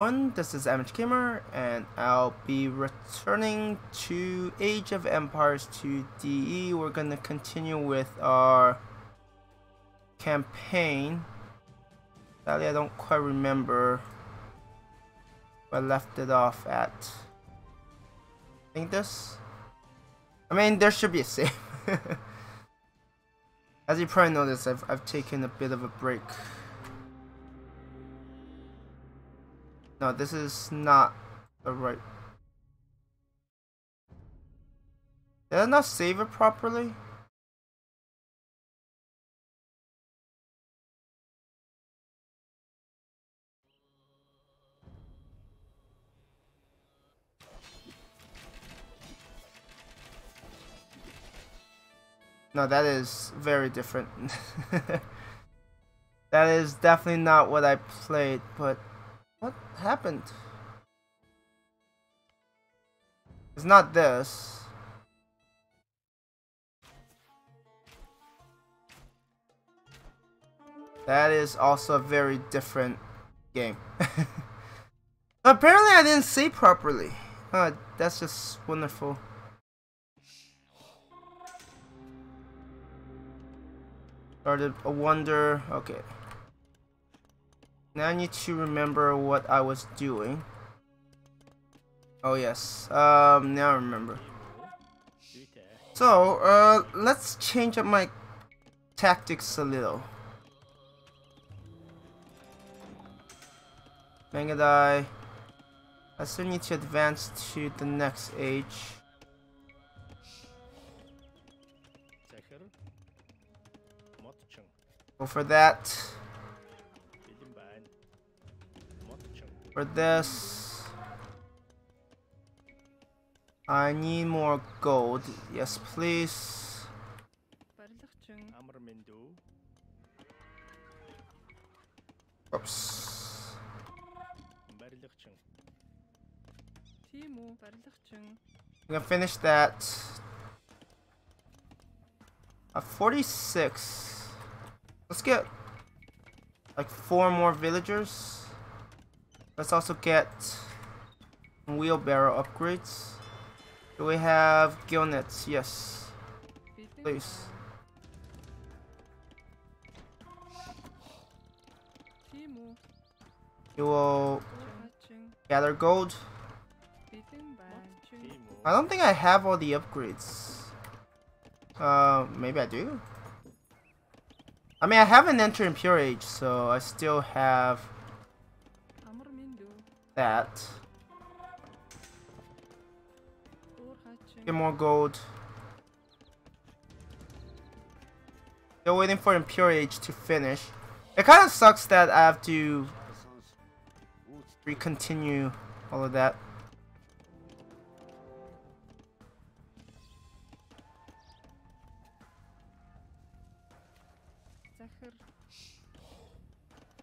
This is amateurgamer88, and I'll be returning to Age of Empires 2DE. We're gonna continue with our campaign. Sadly, I don't quite remember where I left it off at. I mean, there should be a save. As you probably noticed, I've taken a bit of a break. No, this is not the right... Did I not save it properly? No, that is very different. That is definitely not what I played, but... what happened? It's not this. That is also a very different game. Apparently I didn't save properly. Oh, that's just wonderful. Started a wonder. Okay. Now I need to remember what I was doing. Oh yes, now I remember. So, let's change up my tactics a little. Mangudai. I still need to advance to the next age. Go for that. For this, I need more gold. Yes, please. Oops. I'm gonna finish that. A 46. Let's get like 4 more villagers. Let's also get wheelbarrow upgrades. Do we have gill nets? Yes. Please. You will gather gold. I don't think I have all the upgrades. Maybe I do. I mean, I haven't entered in Pure Age, so I still have that. Get more gold. Still waiting for Impure Age to finish. It kind of sucks that I have to recontinue all of that.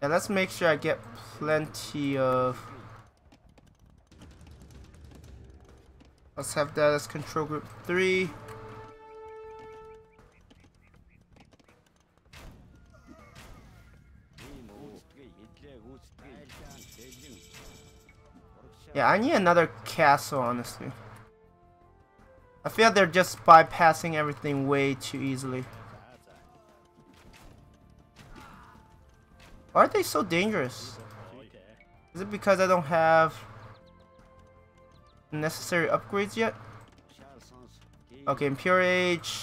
And let's make sure I get plenty of... let's have that as control group 3. Yeah, I need another castle, honestly. I feel they're just bypassing everything way too easily. Why are they so dangerous? Is it because I don't have necessary upgrades yet? Okay, Impure Age.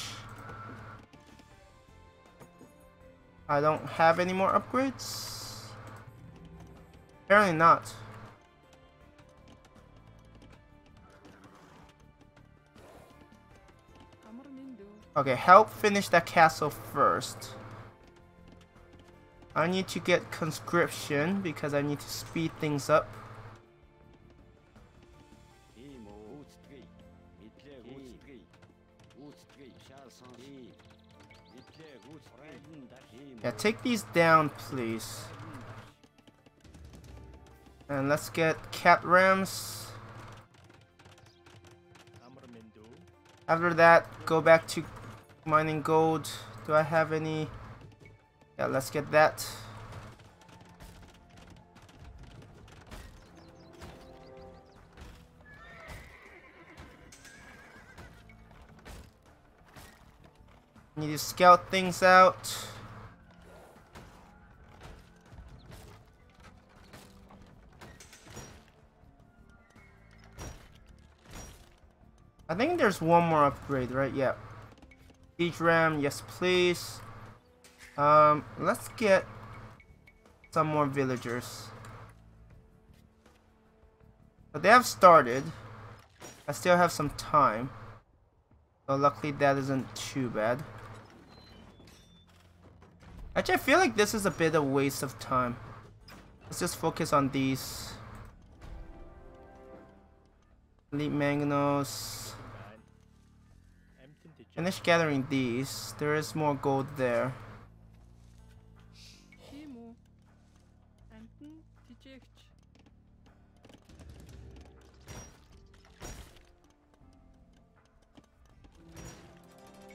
I don't have any more upgrades? Apparently not. Okay, help finish that castle first. I need to get conscription because I need to speed things up. Yeah, take these down, please. And let's get cat rams. After that, go back to mining gold. Do I have any? Yeah, let's get that. Need to scout things out. I think there's one more upgrade, right? Yeah. Siege ram, yes please. Let's get some more villagers. But they have started. I still have some time. So luckily that isn't too bad. Actually, I feel like this is a bit of a waste of time. Let's just focus on these. Elite Mangonels. Finish gathering these. There is more gold there.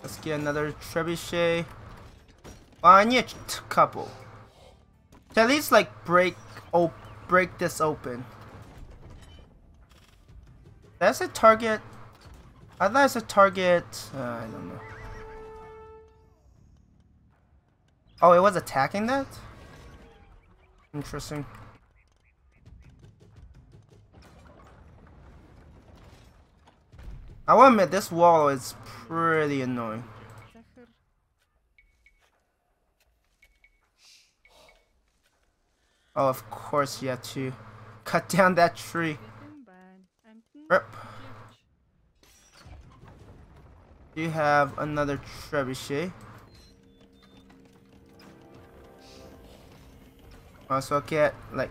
Let's get another trebuchet. Oh, I need a couple. To at least like break this open. That's a target. I thought it's a target. I don't know. Oh, it was attacking that? Interesting. I will admit, this wall is pretty annoying. Oh, of course you have to cut down that tree. Rip. You have another trebuchet. Also, I'll get like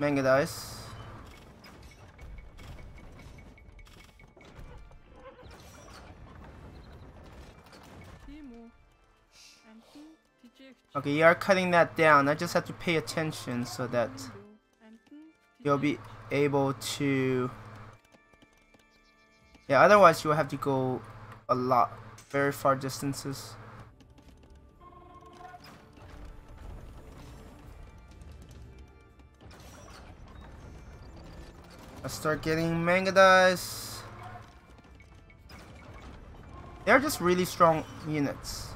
Mangudais. Okay, you are cutting that down. I just have to pay attention so that you'll be able to. Yeah, otherwise you will have to go a lot, very far distances. Let's start getting Mangudais. They're just really strong units.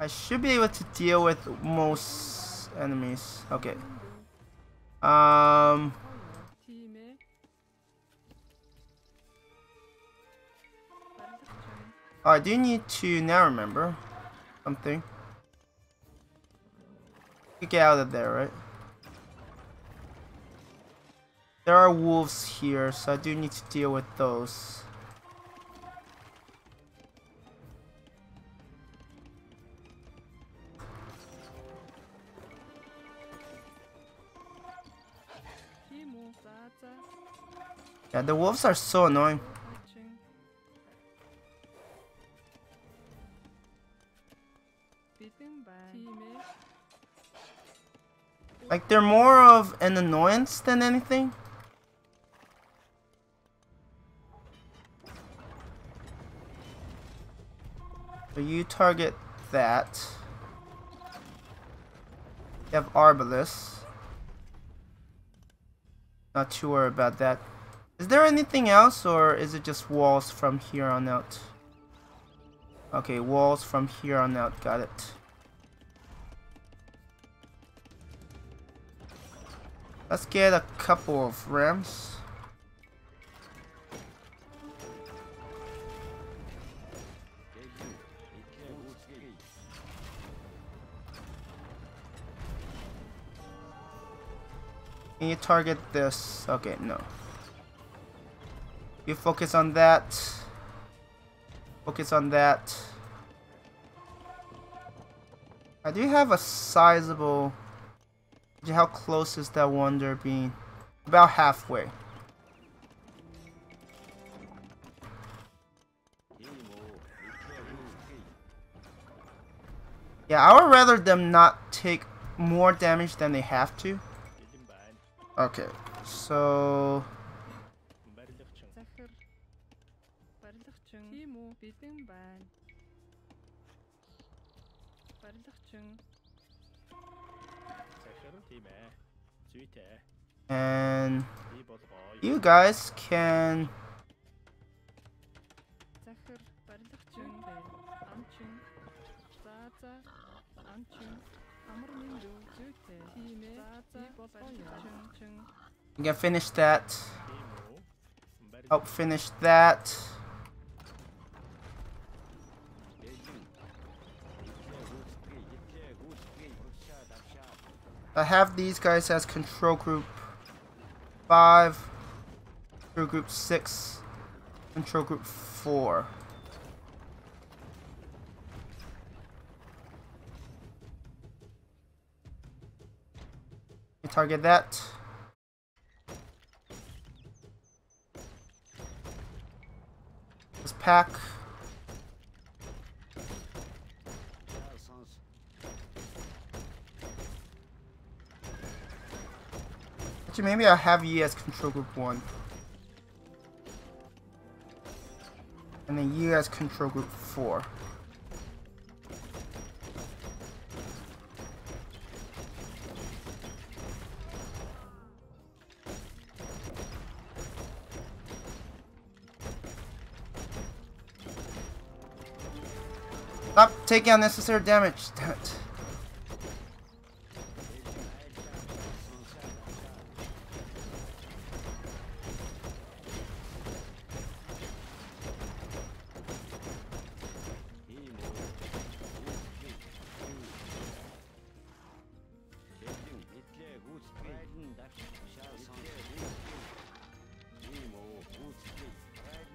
I should be able to deal with most enemies. Okay. I do need to now remember something. You get out of there, right? There are wolves here, so I do need to deal with those. Yeah, the wolves are so annoying. Like, they're more of an annoyance than anything. So you target that. You have Arbalest. Not too worried about that. Is there anything else, or is it just walls from here on out? Okay, walls from here on out, got it. Let's get a couple of rams. Can you target this? Okay, no. You focus on that. Focus on that. I do have a sizable. How close is that wonder being? About halfway. Yeah, I would rather them not take more damage than they have to. Okay, so. And you guys can finish that. Help finish that. I have these guys as control group 5, control group 6, control group 4. Target that. Let's pack. Actually, maybe I'll have you as control group 1. And then you as control group 4. Stop taking unnecessary damage, damn it.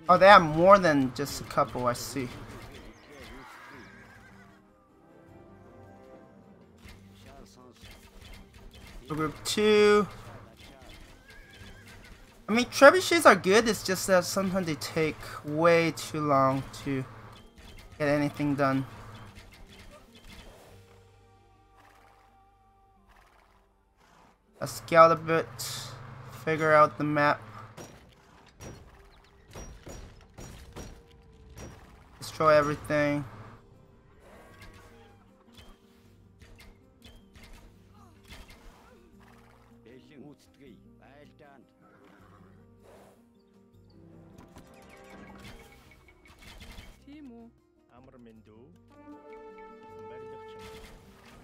Oh, they have more than just a couple, I see. Group 2. I mean, trebuchets are good, it's just that sometimes they take way too long to get anything done. Let's scout a bit, figure out the map. Destroy everything.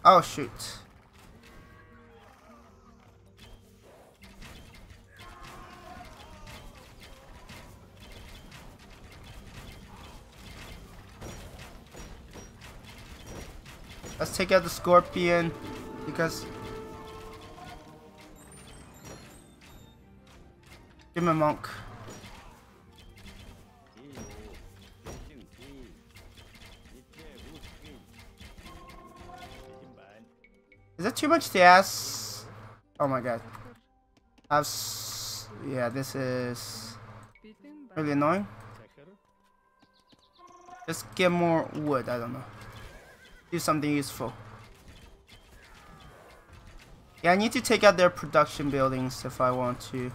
Oh shoot. Let's take out the scorpion because give him a monk. Is that too much to ask? Oh my god. Yeah, this is really annoying. Just get more wood, I don't know. Do something useful. Yeah, I need to take out their production buildings if I want to.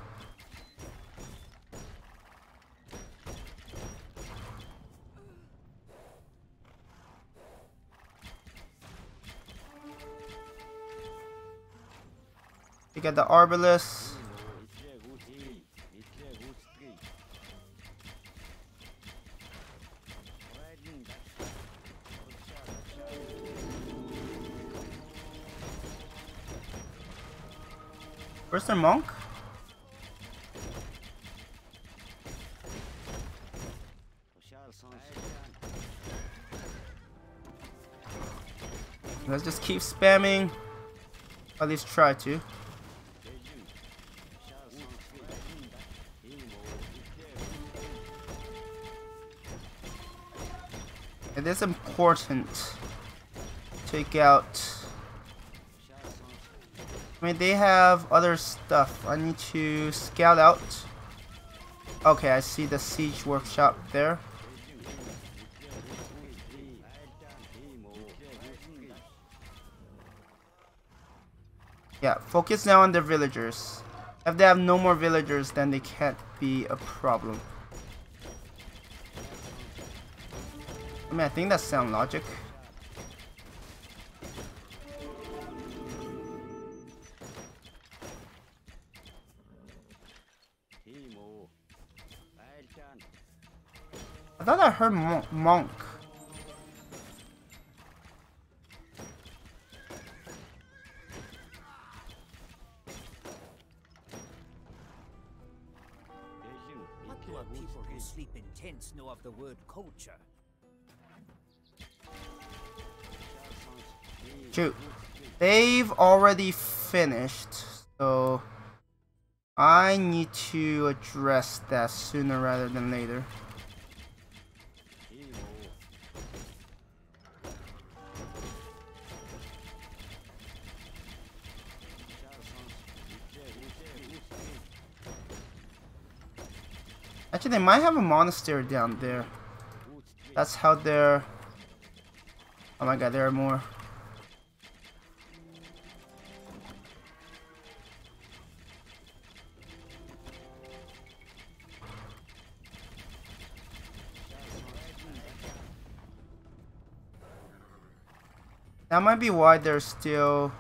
Get the Arbalest. Where's their monk? Let's just keep spamming. At least try to. It is important to take out. I mean, they have other stuff. I need to scout out. Okay, I see the siege workshop there. Yeah, focus now on the villagers. If they have no more villagers, then they can't be a problem. I mean, I think that's sound logic. I thought I heard monk. What do our people who sleep in tents know of the word culture? Shoot. They've already finished, so I need to address that sooner rather than later. Actually, they might have a monastery down there. That's how they're... Oh my god, there are more. That might be why they're still...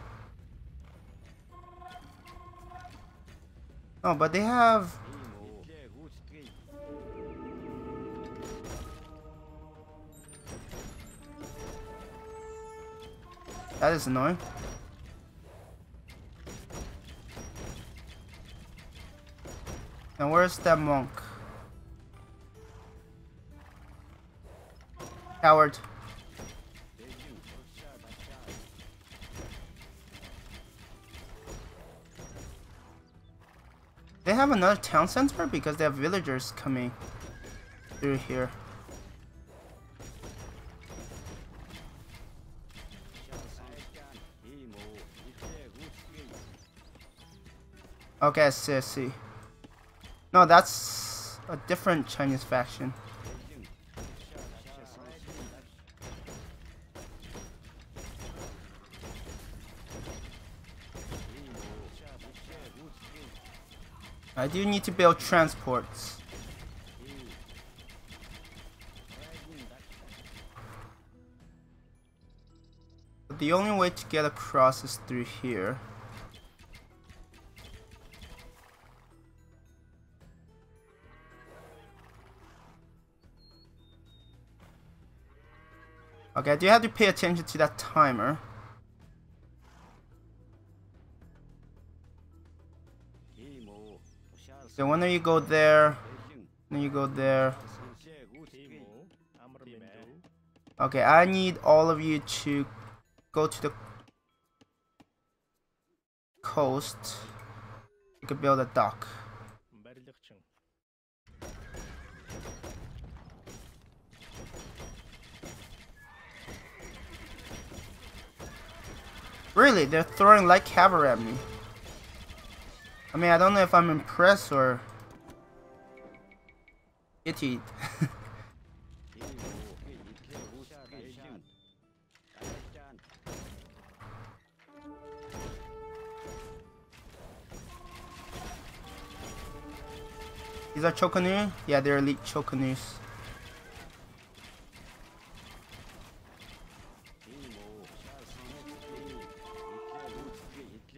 No, but they have... That is annoying. And where's that monk? Coward. They have another town center because they have villagers coming through here. Okay, I see. No, that's a different Chinese faction. I do need to build transports. But the only way to get across is through here. Okay, I do have to pay attention to that timer. So when you go there, then you go there. Okay, I need all of you to go to the coast. You can build a dock. Really, they're throwing light cavalry at me. I mean, I don't know if I'm impressed or pitied. These are Chokanu? Yeah, they're elite Chokanus.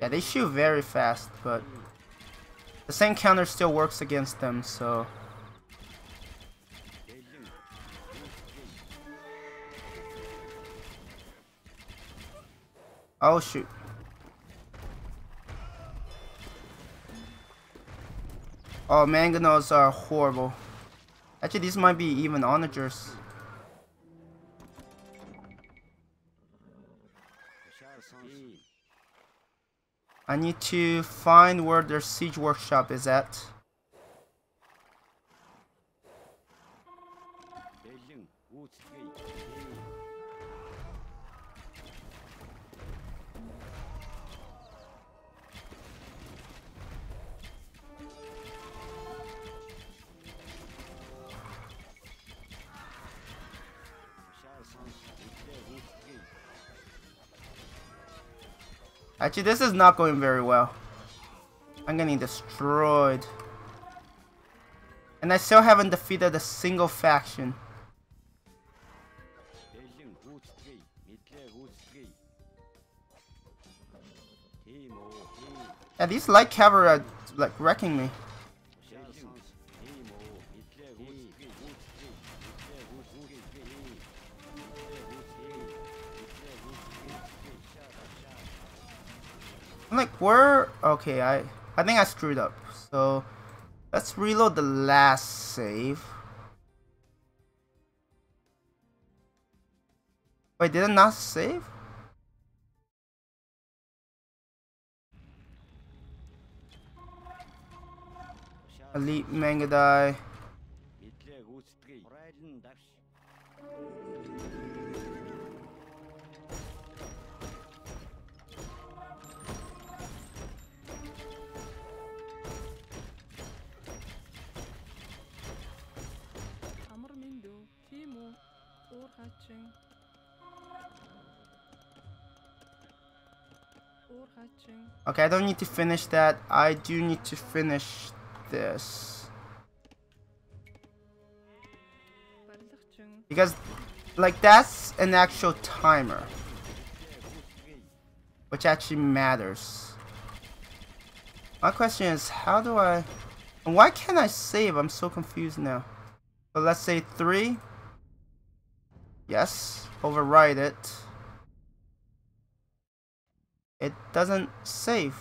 Yeah, they shoot very fast, but the same counter still works against them, so... Oh shoot. Oh, Mangonels are horrible. Actually, these might be even Onagers. I need to find where their siege workshop is at. Actually, this is not going very well. I'm getting destroyed. And I still haven't defeated a single faction. Yeah, these light cavalry are like wrecking me. I'm like, where? Okay, I think I screwed up. So let's reload the last save. Wait, did I not save? Elite Mangudai. Okay, I don't need to finish that. I do need to finish this. Because, like, that's an actual timer, which actually matters. My question is, how do I... And why can't I save? I'm so confused now. So let's say 3. Yes, override it. It doesn't save.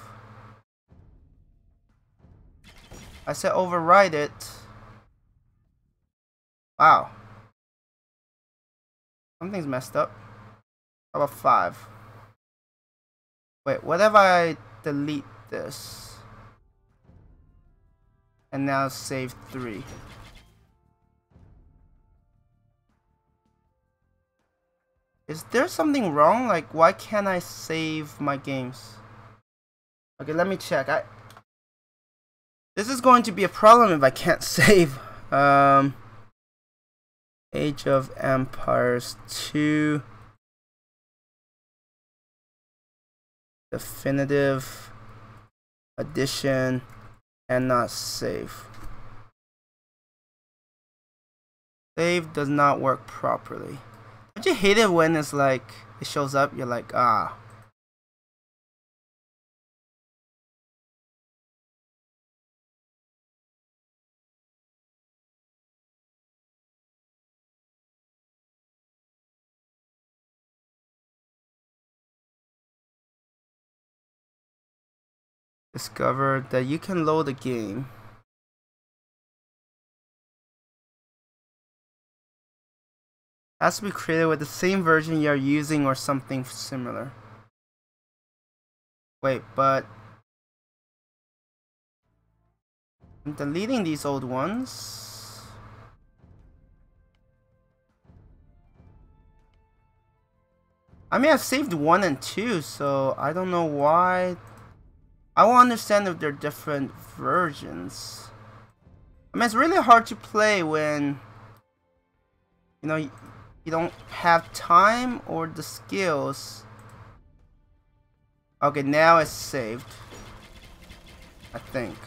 I said override it. Wow. Something's messed up. How about 5? Wait, what if I delete this? And now save 3. Is there something wrong? Like, why can't I save my games? Okay, let me check. This is going to be a problem if I can't save. Age of Empires 2. Definitive Edition. And not save. Save does not work properly. Don't you hate it when it's like, it shows up, you're like, ah. Discovered that you can load a game. Has to be created with the same version you're using or something similar. Wait, but I'm deleting these old ones. I mean, I've saved 1 and 2, so I don't know why. I won't understand if they're different versions. I mean, it's really hard to play when, you know, you don't have time or the skills. Okay, now it's saved, I think. Is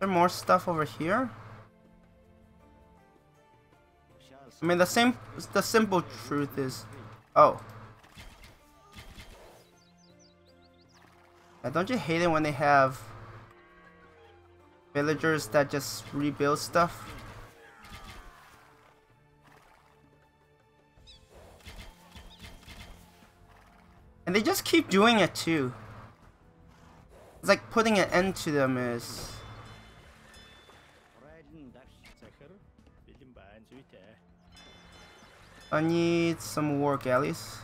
there more stuff over here? I mean, the simple truth is, oh. Now, don't you hate it when they have villagers that just rebuild stuff? And they just keep doing it too. It's like putting an end to them is... I need some war galleys.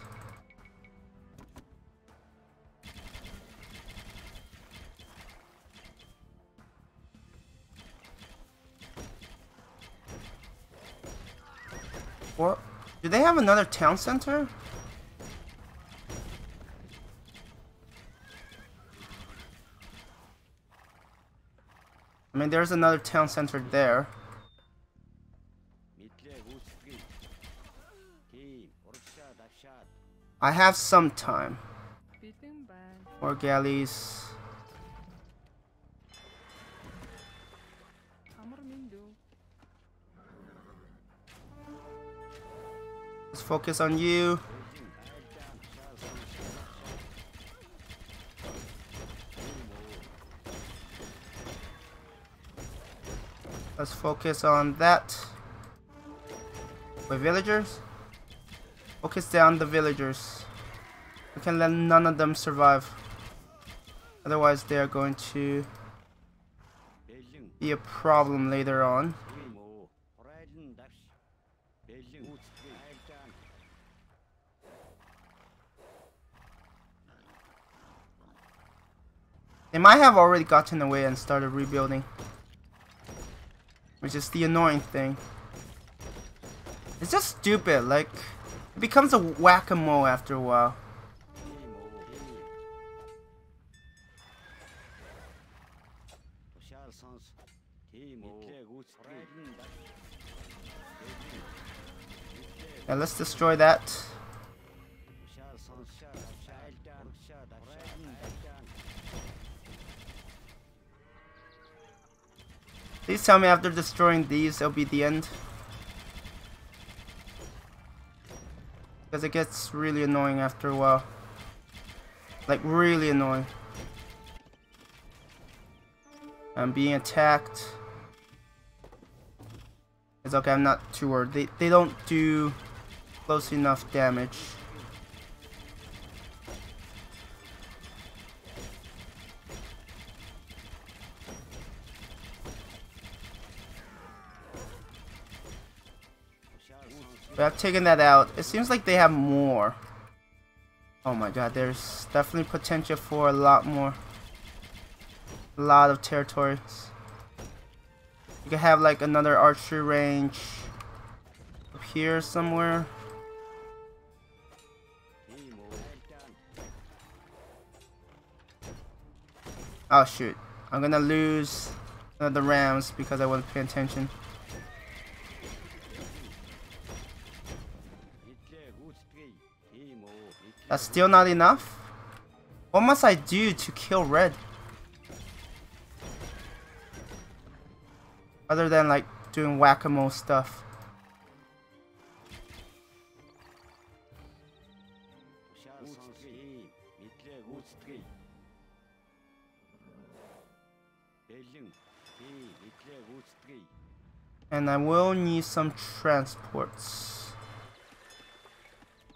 What? Do they have another town center? I mean, there's another town center there. I have some time. More galleys. Let's focus on you. Let's focus on that. With villagers? Focus down the villagers. We can let none of them survive. Otherwise they are going to be a problem later on. They might have already gotten away and started rebuilding, which is the annoying thing. It's just stupid, like, it becomes a whack-a-mole after a while. Yeah, let's destroy that. Please tell me after destroying these, it'll be the end. Because it gets really annoying after a while. Like, really annoying. I'm being attacked. It's okay, I'm not too worried. They don't do close enough damage. But I've taken that out. It seems like they have more. Oh my god, there's definitely potential for a lot more. A lot of territories. You could have like another archery range up here somewhere. Oh shoot, I'm gonna lose the rams because I wasn't paying attention. That's still not enough? What must I do to kill red? Other than like doing whack-a-mole stuff. And I will need some transports.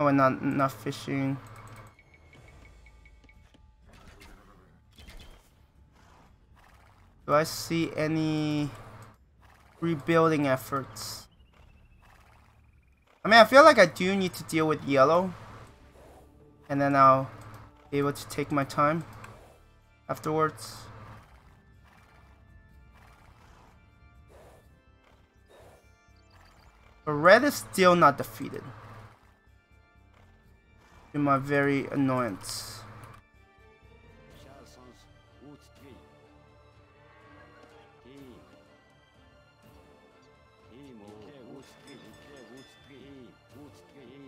Oh, and not fishing. Do I see any rebuilding efforts? I mean, I feel like I do need to deal with yellow. And then I'll be able to take my time afterwards. But red is still not defeated. To my very annoyance.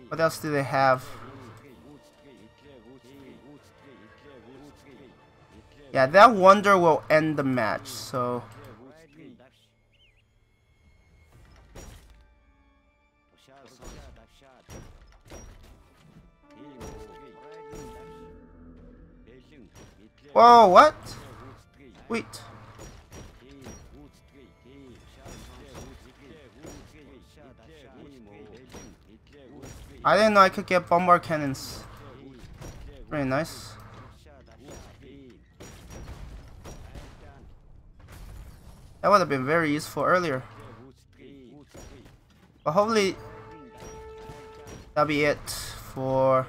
What else do they have? Yeah, that wonder will end the match, so... Whoa, what? Wait. I didn't know I could get bombard cannons. Very nice. That would have been very useful earlier. But hopefully, that'll be it for...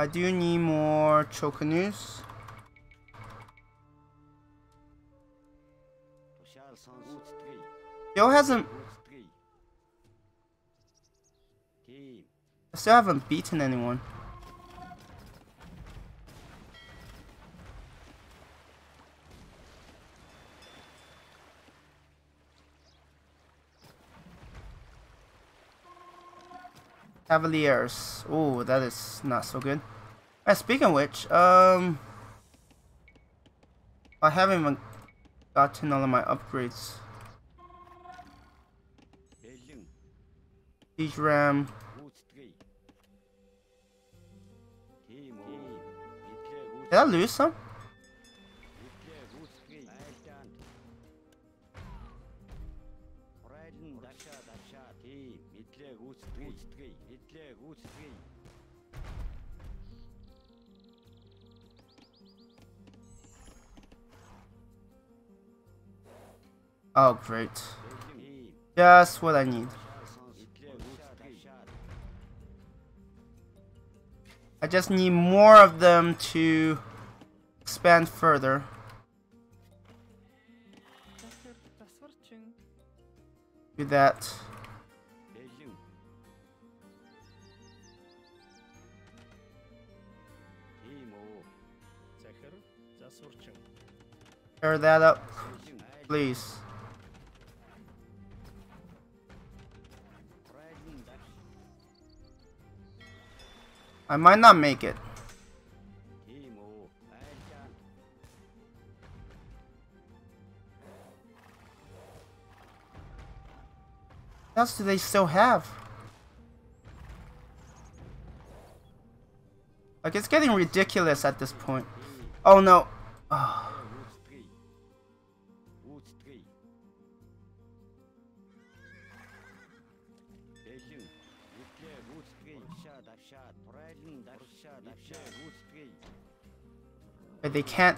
I do need more Chakans. I still haven't beaten anyone. Cavaliers. Oh, that is not so good. And speaking of which, I haven't even gotten all of my upgrades. Siege ram. Did I lose some? Oh, great. Just what I need. I just need more of them to expand further. Do that. Tear that up, please. I might not make it. What else do they still have? Like, it's getting ridiculous at this point. Oh no. Oh. But they can't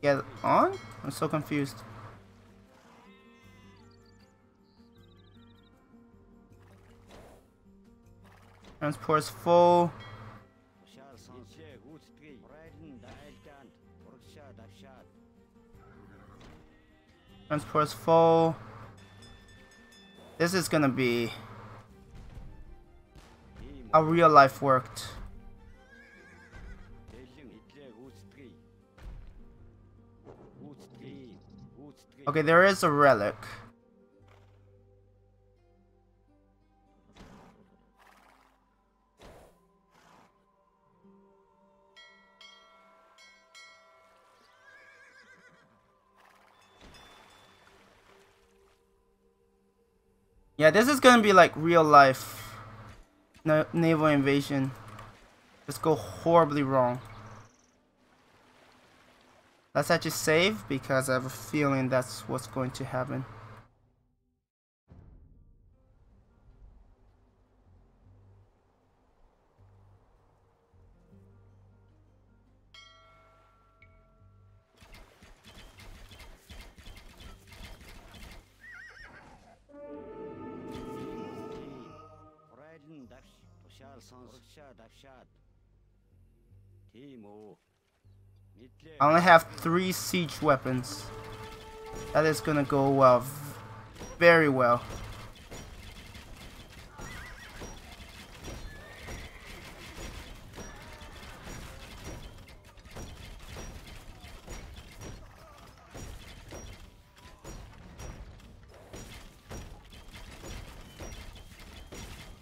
get on? I'm so confused. Transport's full. Transport's full. This is gonna be how real life worked. Okay, there is a relic. Yeah, this is gonna be like real life naval invasion. Let's go horribly wrong. Let's actually save, because I have a feeling that's what's going to happen. I only have 3 siege weapons. That is gonna go well, very well.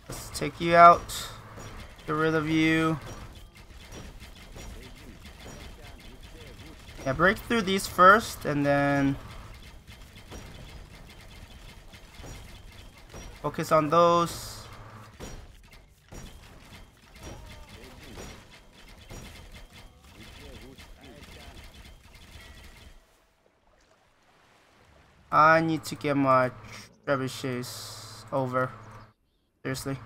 Let's take you out, get rid of you. Yeah, break through these first, and then focus on those. I need to get my trebuchets over. Seriously.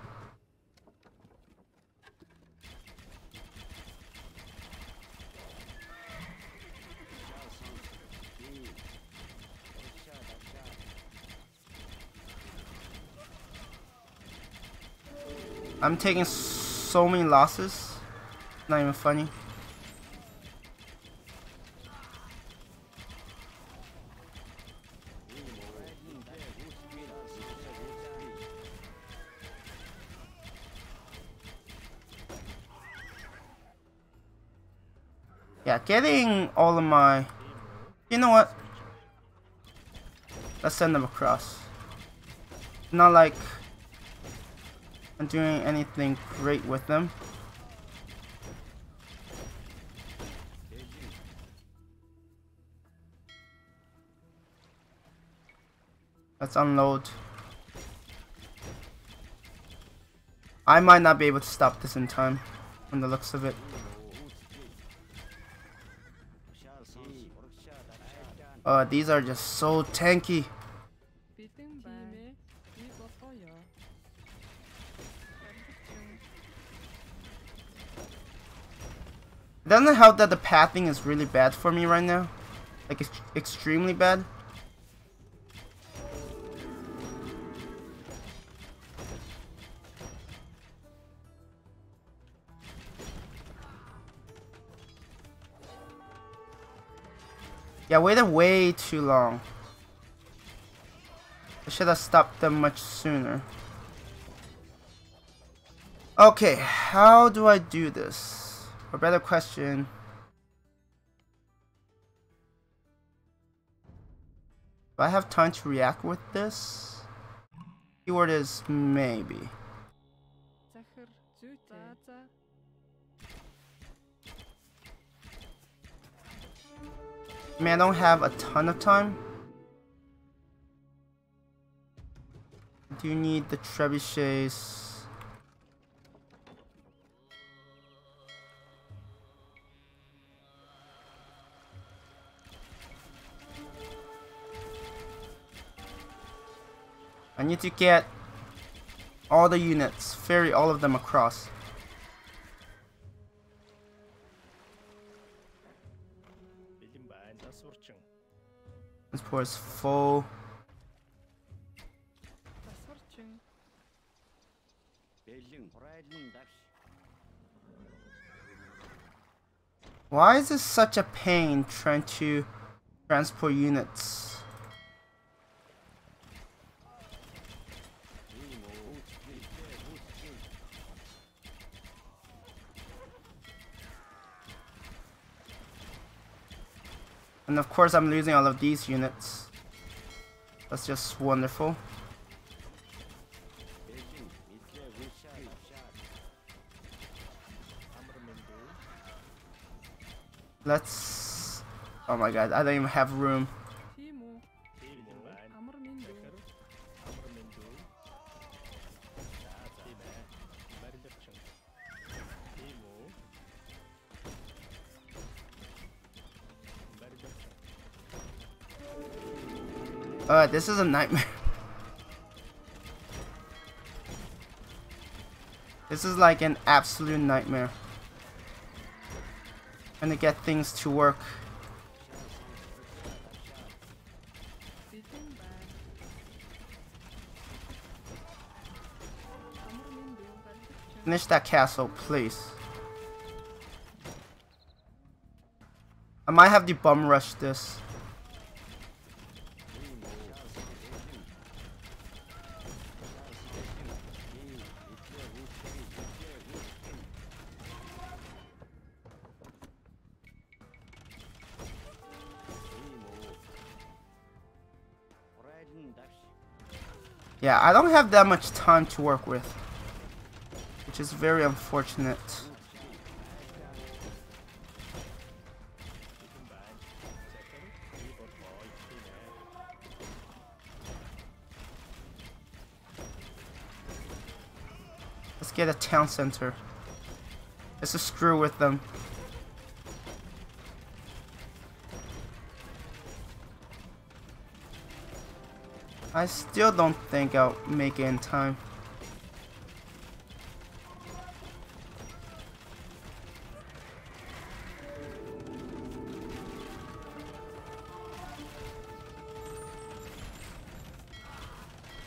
I'm taking so many losses, not even funny. Yeah, getting all of my... You know what? Let's send them across. Not like I'm doing anything great with them. Let's unload. I might not be able to stop this in time, from the looks of it. These are just so tanky. It doesn't help that the pathing is really bad for me right now. Like, it's extremely bad. Yeah, I waited way too long. I should have stopped them much sooner. Okay, how do I do this? Or better question. Do I have time to react with this? Keyword is maybe. I mean, I don't have a ton of time. I do need the trebuchets. I need to get all the units, ferry all of them across. Transport is full. Why is this such a pain trying to transport units? And of course I'm losing all of these units. That's just wonderful. Let's... Oh my god, I don't even have room. This is a nightmare. This is like an absolute nightmare. Trying to get things to work. Finish that castle, please. I might have to bum rush this. Yeah, I don't have that much time to work with, which is very unfortunate. Let's get a town center. Let's just screw with them. I still don't think I'll make it in time.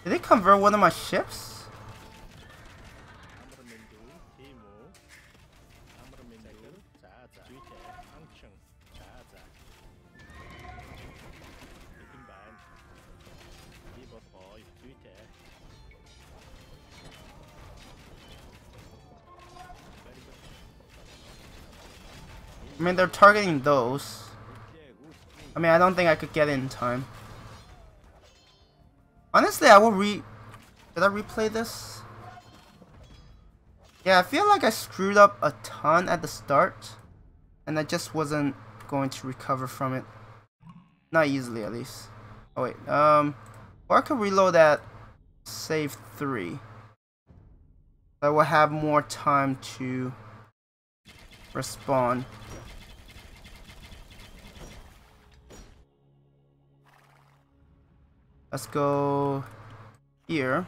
Did they convert one of my ships? I mean, they're targeting those. I mean, I don't think I could get in time. Honestly, I will Did I replay this? Yeah, I feel like I screwed up a ton at the start. And I just wasn't going to recover from it. Not easily, at least. Oh, wait. Or I could reload at save 3. I will have more time to respond. Let's go here.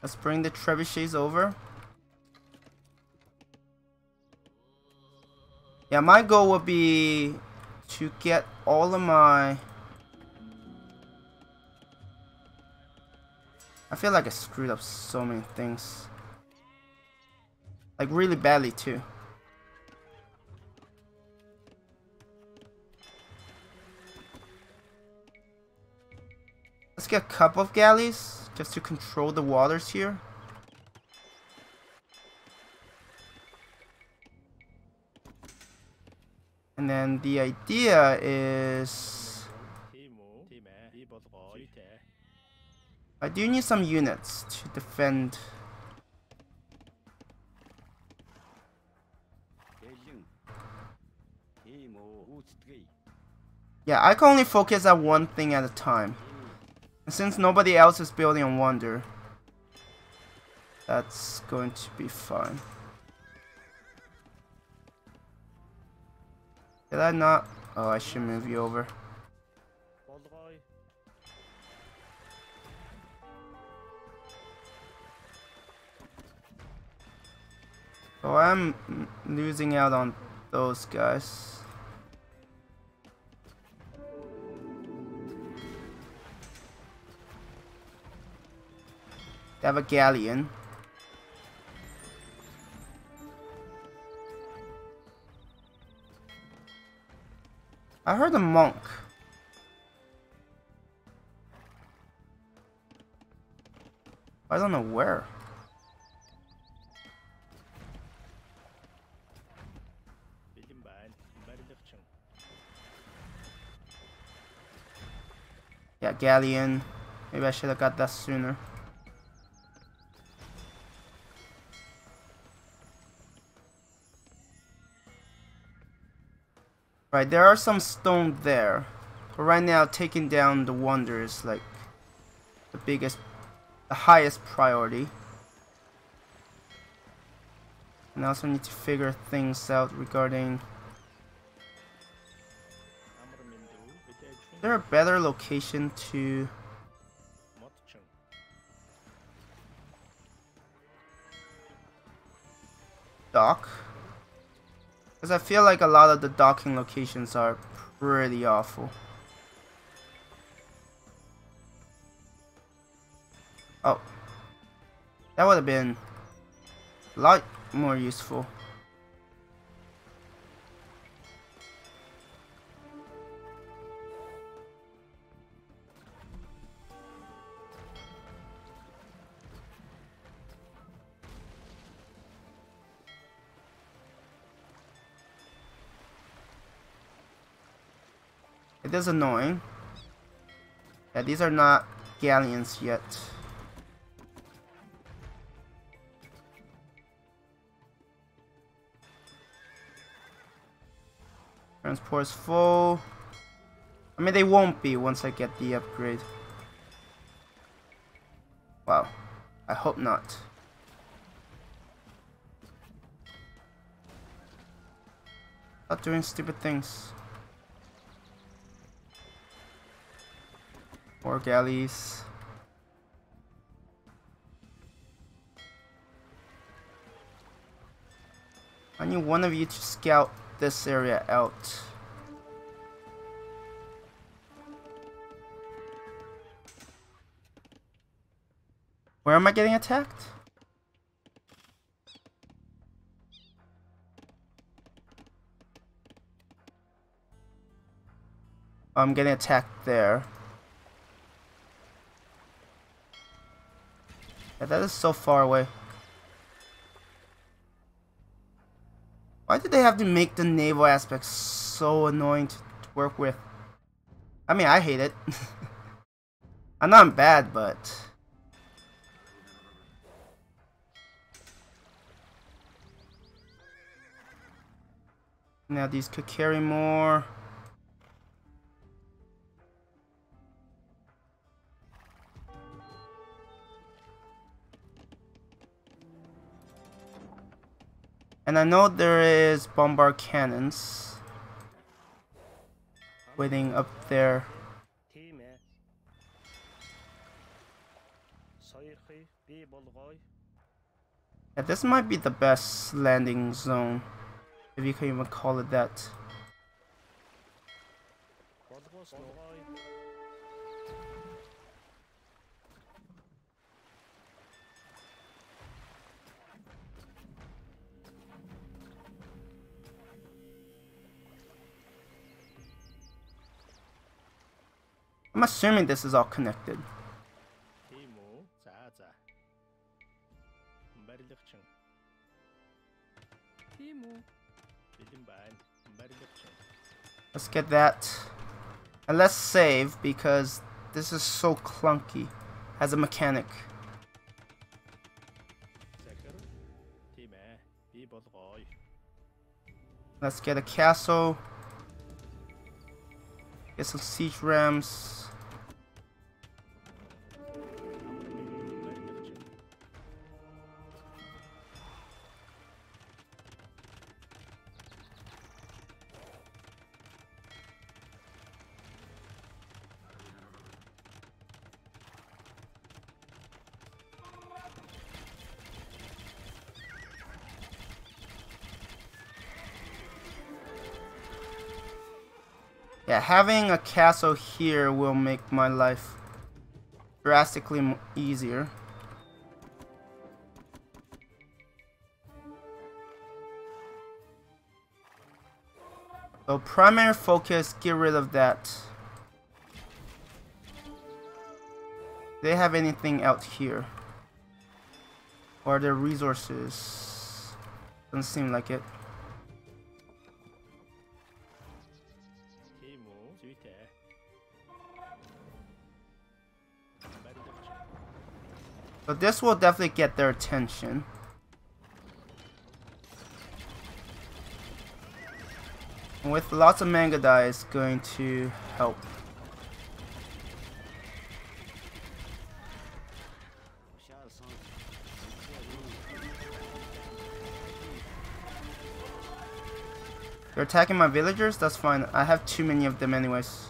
Let's bring the trebuchets over. Yeah, my goal would be to get all of my... I feel like I screwed up so many things. Like really badly too. Let's get a couple of galleys just to control the waters here. And then the idea is I do need some units to defend. Yeah, I can only focus on one thing at a time. Since nobody else is building on wonder, that's going to be fine. Did I not? Oh, I should move you over. Oh, I'm losing out on those guys. They have a galleon. I heard a monk. I don't know where. Yeah, galleon. Maybe I should have got that sooner. Right, there are some stone there, but right now taking down the wonder is like the biggest, the highest priority. And I also need to figure things out regarding... Is there a better location to... dock? Because I feel like a lot of the docking locations are pretty awful. Oh. That would have been a lot more useful. It is annoying. Yeah, these are not galleons yet. Transport's full. I mean, they won't be once I get the upgrade. Wow. I hope not. Stop doing stupid things. More galleys. I need one of you to scout this area out. Where am I getting attacked? I'm getting attacked there. Yeah, that is so far away. Why did they have to make the naval aspect so annoying to work with? I mean, I hate it. I know I'm bad, but... Now these could carry more. And I know there is Bombard Cannons waiting up there. Yeah, this might be the best landing zone, if you can even call it that. I'm assuming this is all connected. Let's get that. And let's save, because this is so clunky as a mechanic. Let's get a castle. Get some siege rams. Yeah, having a castle here will make my life drastically easier. So primary focus, get rid of that. Do they have anything out here? Or their resources? Doesn't seem like it. But this will definitely get their attention. And with lots of Mangudai, it's going to help. They're attacking my villagers? That's fine. I have too many of them anyways.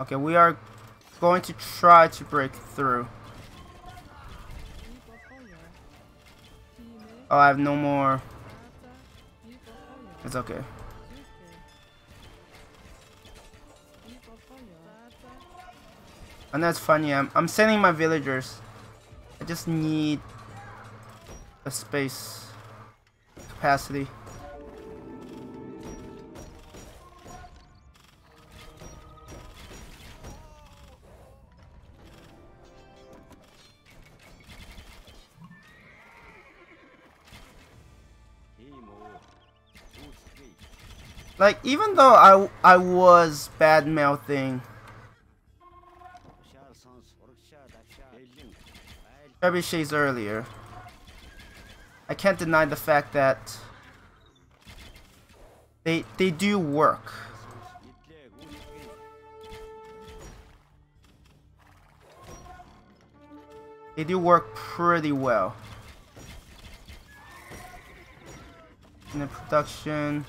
Okay, we are going to try to break through. Oh, I have no more. It's okay. And that's funny, I'm sending my villagers. I just need a space capacity. Like, even though I was bad-mouthing trebuchets earlier, I can't deny the fact that they do work. They do work pretty well. In the production.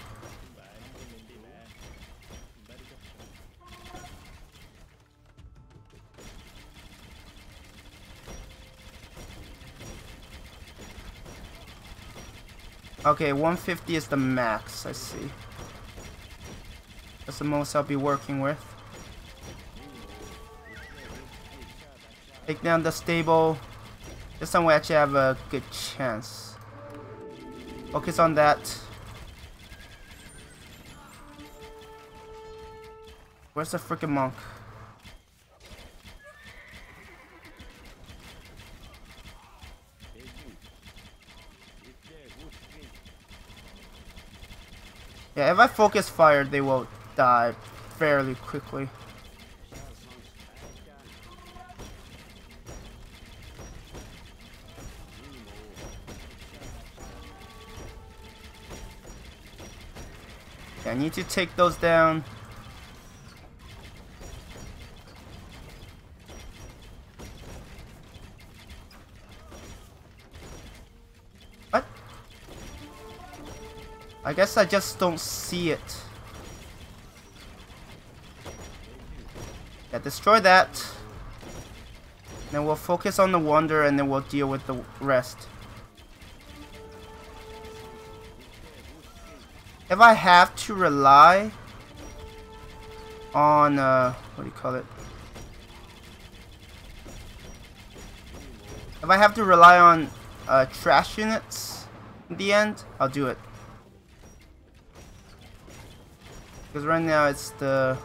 Okay, 150 is the max, I see. That's the most I'll be working with. Take down the stable. This time we actually have a good chance. Focus on that. Where's the freaking monk? Yeah, if I focus fire, they will die fairly quickly. Okay, I need to take those down. What? I guess I just don't see it. Yeah, destroy that. Then we'll focus on the Wanderer and then we'll deal with the rest. If I have to rely on, what do you call it? If I have to rely on trash units in the end, I'll do it. Because right now it's the...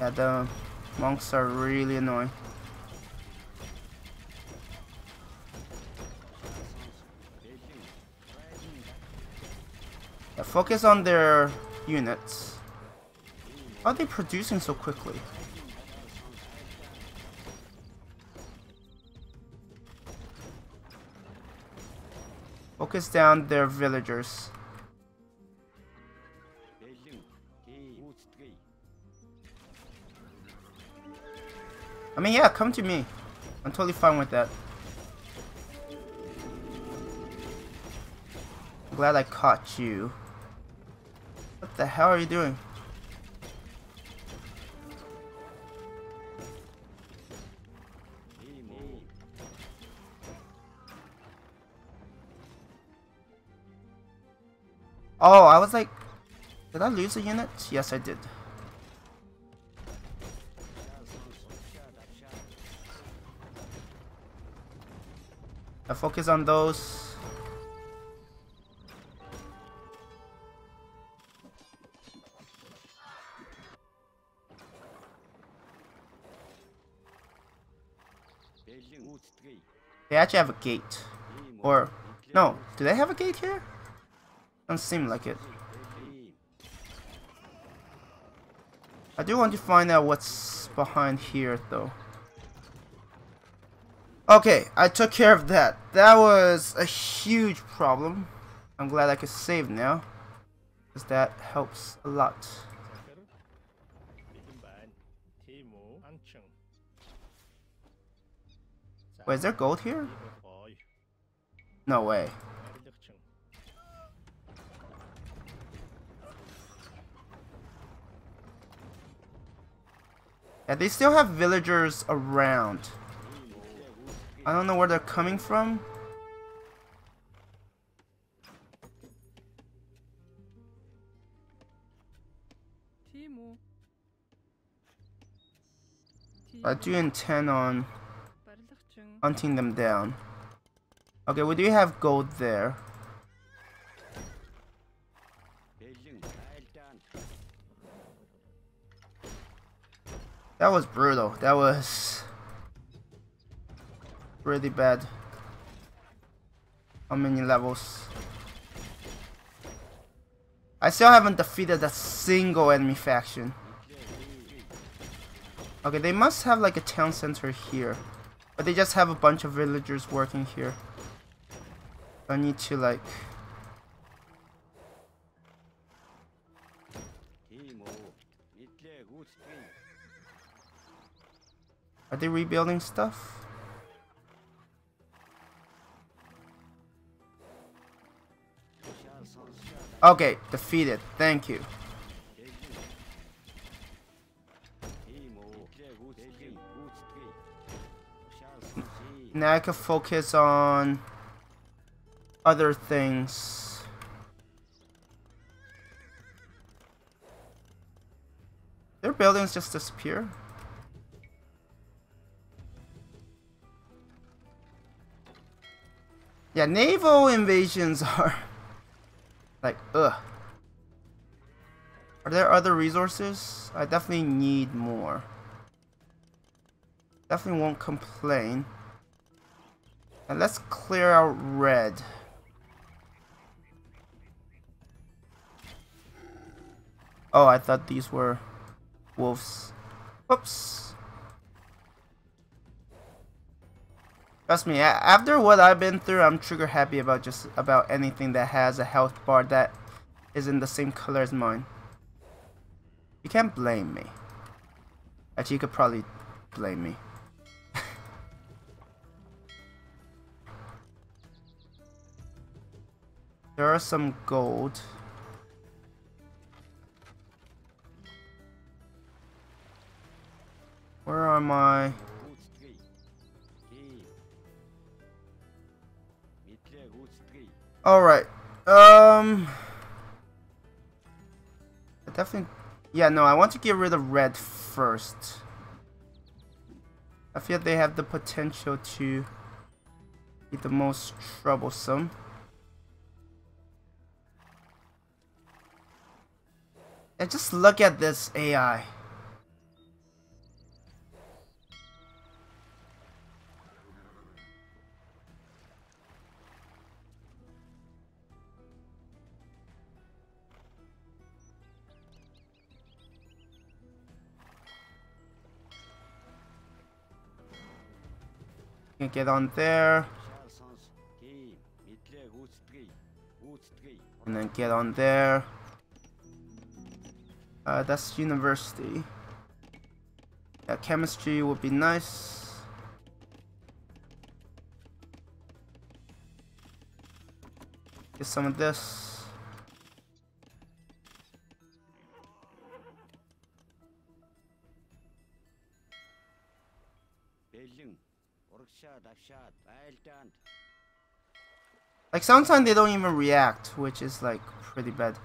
Yeah, the monks are really annoying. Yeah, focus on their units. How are they producing so quickly? Focus down their villagers. I mean, yeah, come to me. I'm totally fine with that. I'm glad I caught you. What the hell are you doing? Oh, I was like, did I lose a unit? Yes, I did. I focus on those. They actually have a gate. Or, no, do they have a gate here? Doesn't seem like it. I do want to find out what's behind here though. Okay, I took care of that. That was a huge problem. I'm glad I could save now, because that helps a lot. Wait, is there gold here? No way. Yeah, they still have villagers around. I don't know where they're coming from. I do intend on hunting them down. Okay, we do have gold there. That was brutal. That was... really bad. How many levels? I still haven't defeated a single enemy faction. Okay, they must have like a town center here, but they just have a bunch of villagers working here. I need to like... Are they rebuilding stuff? Okay, defeated. Thank you. Now I can focus on other things. Their buildings just disappear. Yeah, naval invasions are... like, ugh. Are there other resources? I definitely need more. Definitely won't complain. And let's clear out red. Oh, I thought these were wolves. Oops. Trust me, after what I've been through, I'm trigger happy about just about anything that has a health bar that is in the same color as mine. You can't blame me. Actually, you could probably blame me. There are some gold. Where am I? Alright. I definitely... Yeah, no, I want to get rid of red first. I feel they have the potential to be the most troublesome. And just look at this AI. Get on there, and then get on there. That's university. Yeah, chemistry would be nice. Get some of this. Like sometimes they don't even react, which is like pretty bad.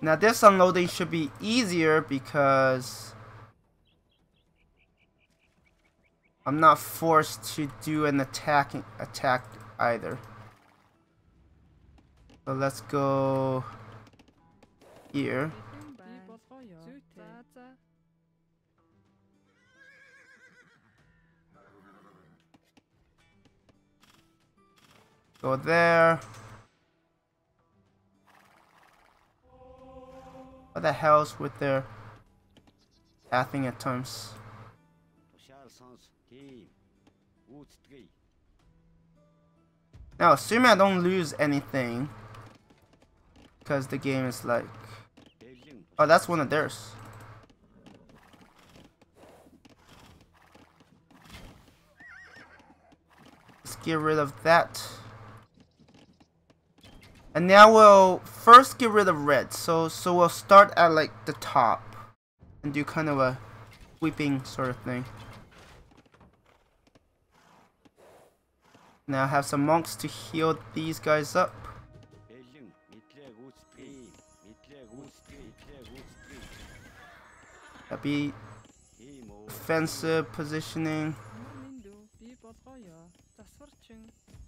Now this unloading should be easier because I'm not forced to do an attack either. So let's go here. Go there. What the hell's with their pathing at times? Now, assuming I don't lose anything, because the game is like... Oh, that's one of theirs. Let's get rid of that. And now we'll first get rid of red, so we'll start at like the top and do kind of a sweeping sort of thing. Now I have some monks to heal these guys up. That'd be defensive positioning.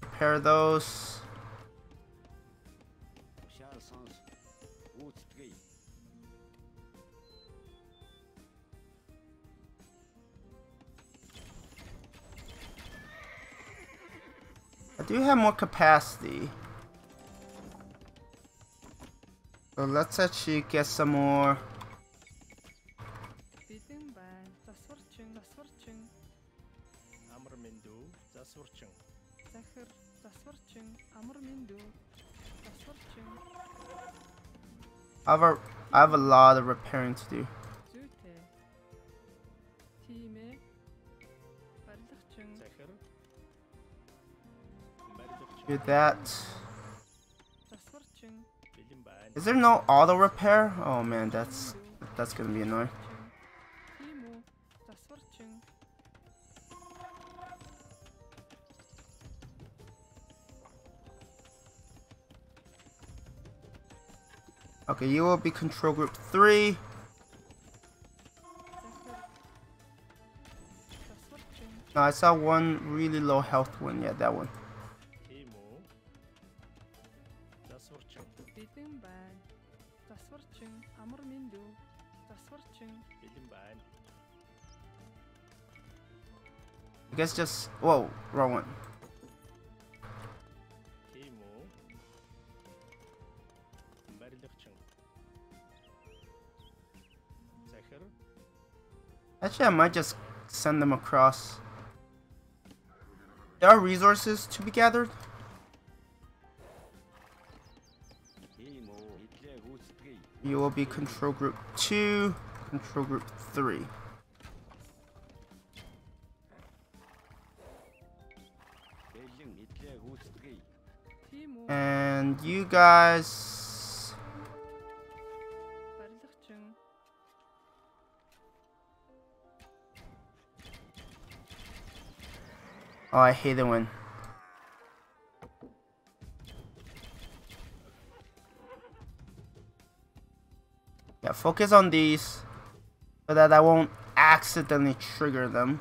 Repair those. I do have more capacity, so let's actually get some more. I have a lot of repairing to do. Do that. Is there no auto repair? Oh man, that's gonna be annoying. Okay, you will be control group 3. No, I saw one really low health one. Yeah, that one. I guess just... Whoa, wrong one. Actually, I might just send them across. There are resources to be gathered. You will be Control Group 2, Control Group 3. And you guys... Oh, I hate the wind. Yeah, focus on these so that I won't accidentally trigger them.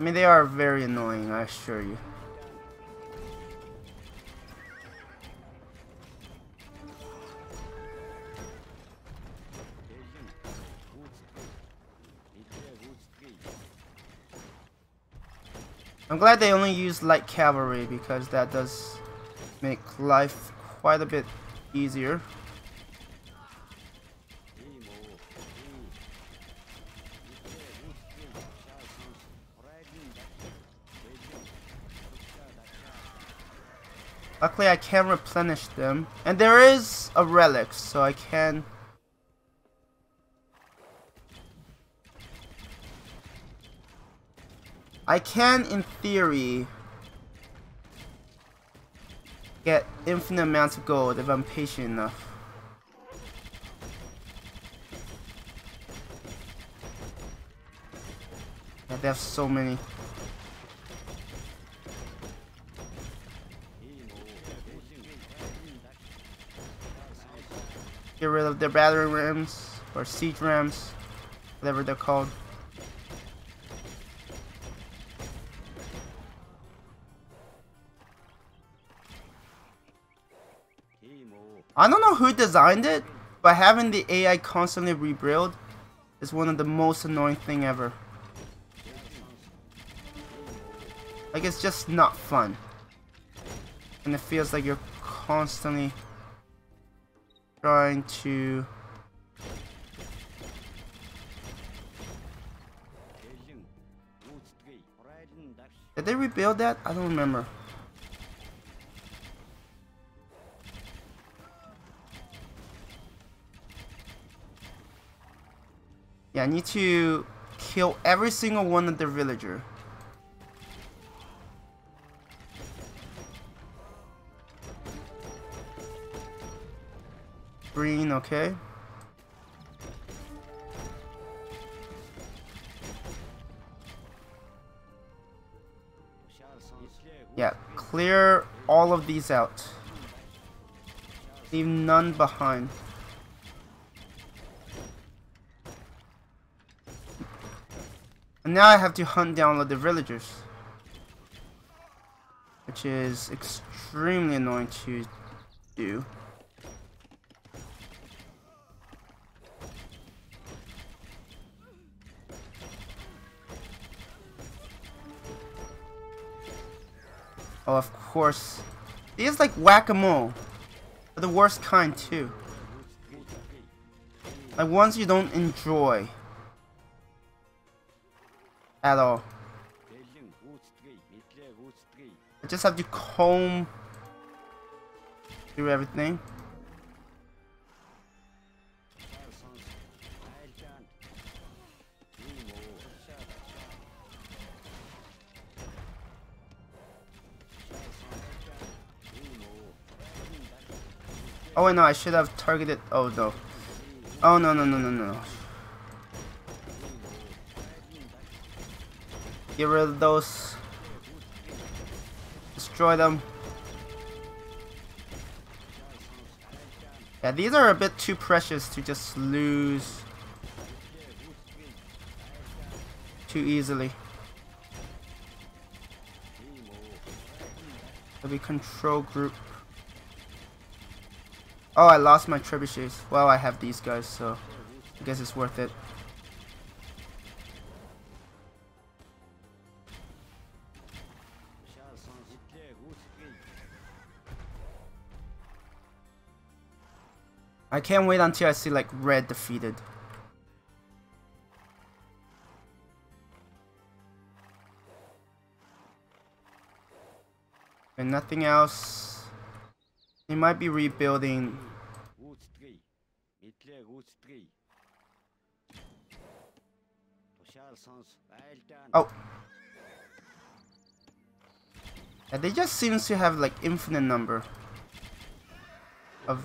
I mean, they are very annoying, I assure you. I'm glad they only use light cavalry, because that does make life quite a bit easier. Luckily, I can replenish them, and there is a relic, so I can... in theory, get infinite amounts of gold if I'm patient enough. Yeah, they have so many. Get rid of their battery rams, or siege rams, whatever they're called. I don't know who designed it, but having the AI constantly rebuild is one of the most annoying things ever. Like, it's just not fun. And it feels like you're constantly trying to... Did they rebuild that? I don't remember. Yeah, I need to kill every single one of the villagers. Green, okay. Yeah, clear all of these out. Leave none behind. And now I have to hunt down all the villagers, which is extremely annoying to do. Oh, of course. These like whack-a-mole, but the worst kind too. Like ones you don't enjoy at all. I just have to comb through everything. Oh wait, no, I should have targeted. Oh no. Oh no, no, no, no, no. Get rid of those. Destroy them. Yeah, these are a bit too precious to just lose too easily. It'll be Control Group. Oh, I lost my trebuchets. Well, I have these guys, so I guess it's worth it. I can't wait until I see like red defeated. And nothing else. It might be rebuilding. Oh. And they just seems to have like infinite number of...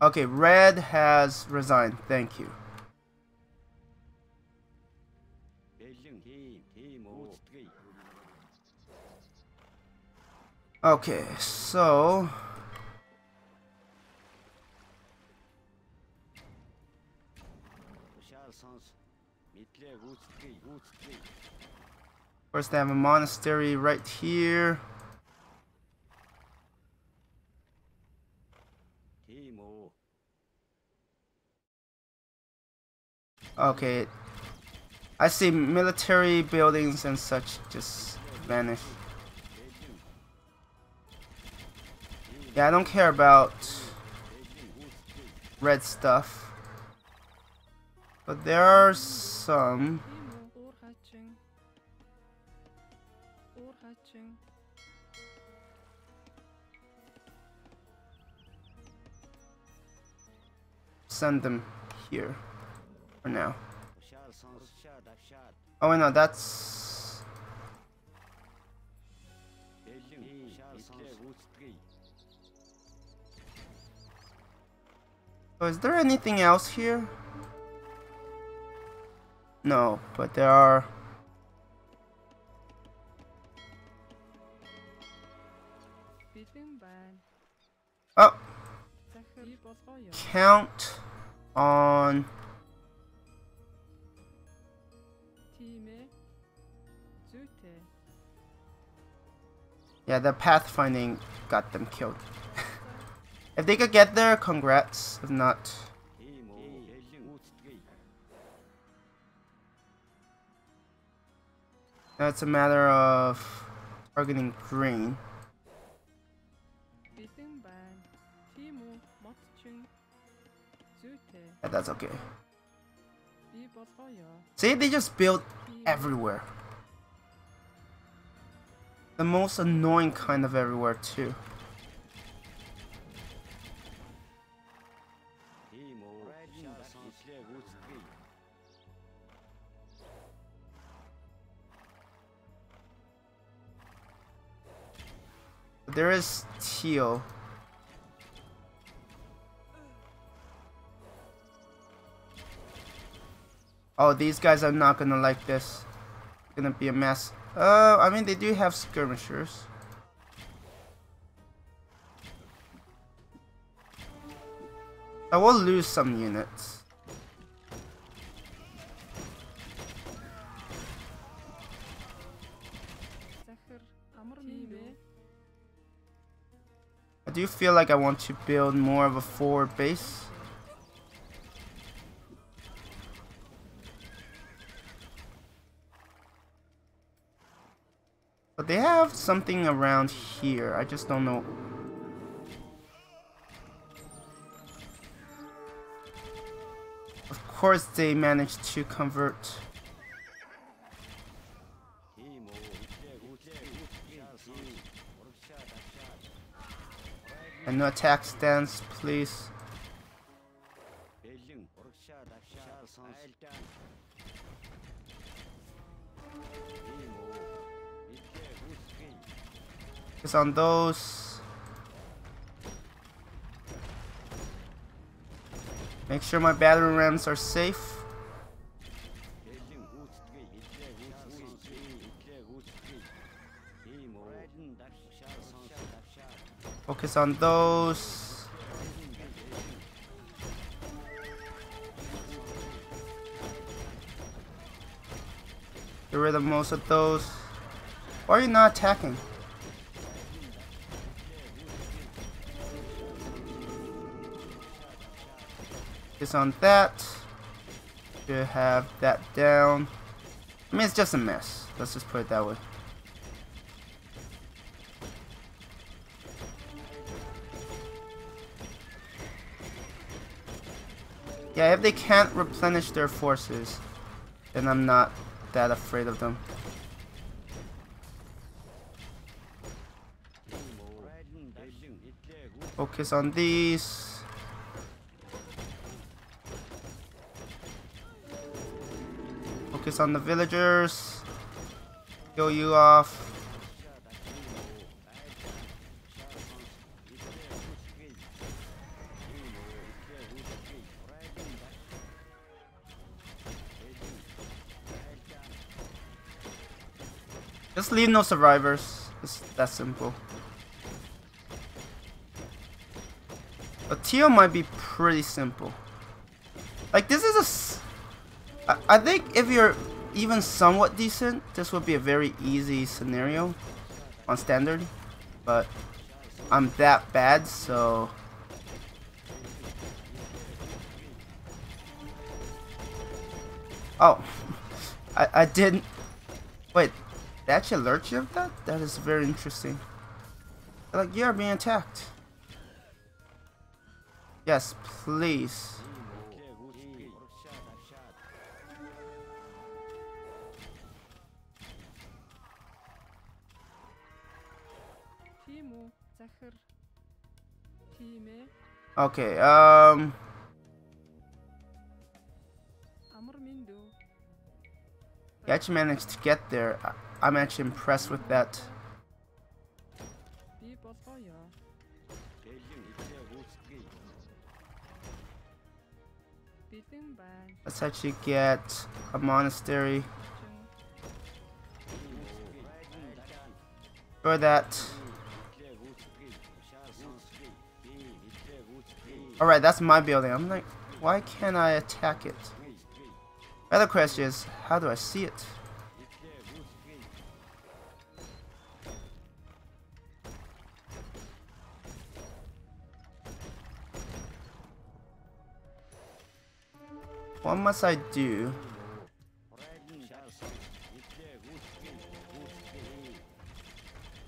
Okay, red has resigned. Thank you. Okay, so... First, they have a monastery right here. Okay, I see military buildings and such just vanish. Yeah, I don't care about red stuff, but there are some. Send them here for now. Oh no, that's... So is there anything else here? No, but there are... Oh! Count on... Yeah, the pathfinding got them killed. If they could get there, congrats. If not... Now it's a matter of targeting green. Yeah, that's okay. See, they just build everywhere. The most annoying kind of everywhere too. There is teal. Oh, these guys are not gonna like this. It's gonna be a mess. I mean, they do have skirmishers. I will lose some units. I do feel like I want to build more of a forward base. But they have something around here, I just don't know. Of course they managed to convert. And no attack stance, please. Just on those. Make sure my battery rams are safe. Focus on those. Get rid of most of those. Why are you not attacking? On that, to have that down. I mean, it's just a mess. Let's just put it that way. Yeah, if they can't replenish their forces, then I'm not that afraid of them. Focus on these. Focus on the villagers. Kill you off. Just leave no survivors. It's that simple. A TO might be pretty simple. Like, this is a... I think if you're even somewhat decent, this would be a very easy scenario on standard. But I'm that bad, so... Oh. I didn't... Wait. They actually alert you of that? That is very interesting. They're like, you are being attacked. Yes, please. Okay, you actually managed to get there. I'm actually impressed with that. Let's actually get a monastery. Or that. Alright, that's my building. I'm like, why can't I attack it? The other question is, how do I see it? What must I do?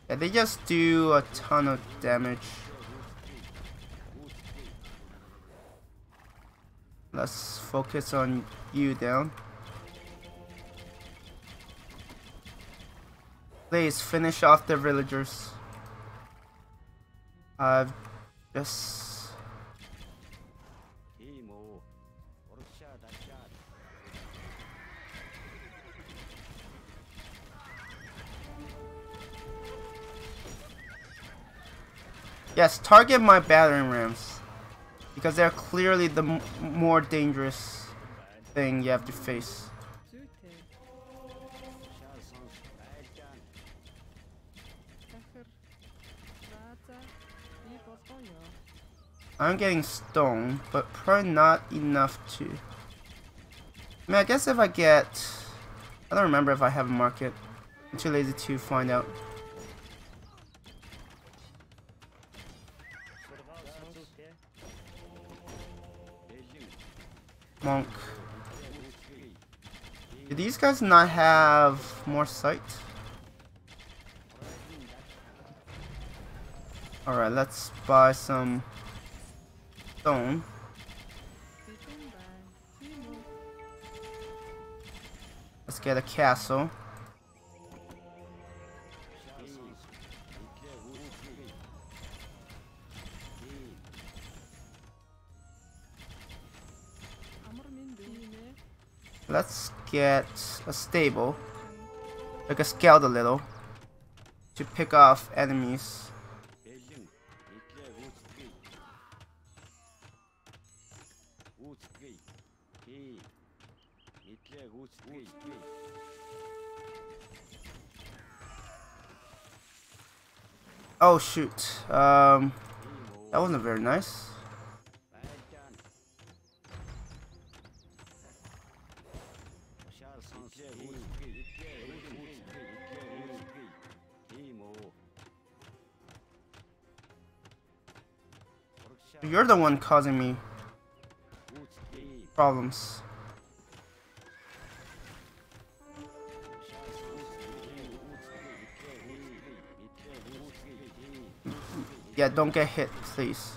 Yeah, they just do a ton of damage. Let's focus on you down. Please finish off the villagers. I've just... Yes, target my battering rams, because they're clearly the more dangerous thing you have to face. I'm getting stone, but probably not enough to... I mean, I guess if I get... I don't remember if I have a market. I'm too lazy to find out. Monk. Do these guys not have more sight? Alright, let's buy some stone. Let's get a castle. Let's get a stable. I can scout a little to pick off enemies. Oh shoot! That wasn't very nice. You're the one causing me problems. Yeah, don't get hit, please.